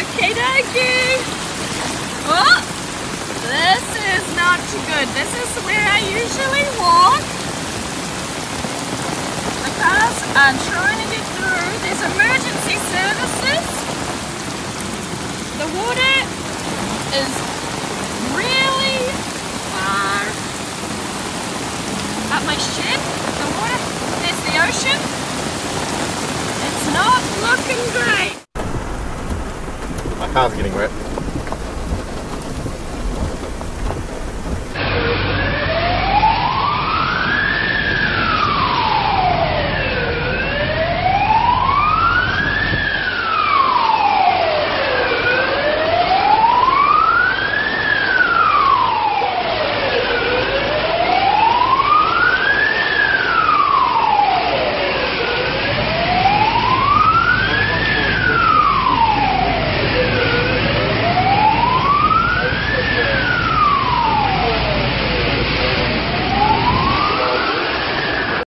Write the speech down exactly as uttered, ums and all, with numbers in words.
Okie dokie. Oh, this is not good. This is where I usually walk because I'm trying to get through these emergency services. The water is really far up my shed. The water, there's the ocean. It's not looking great. My car's getting wet.